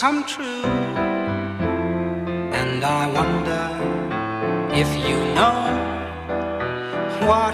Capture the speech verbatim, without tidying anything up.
come true. And I wonder if you know what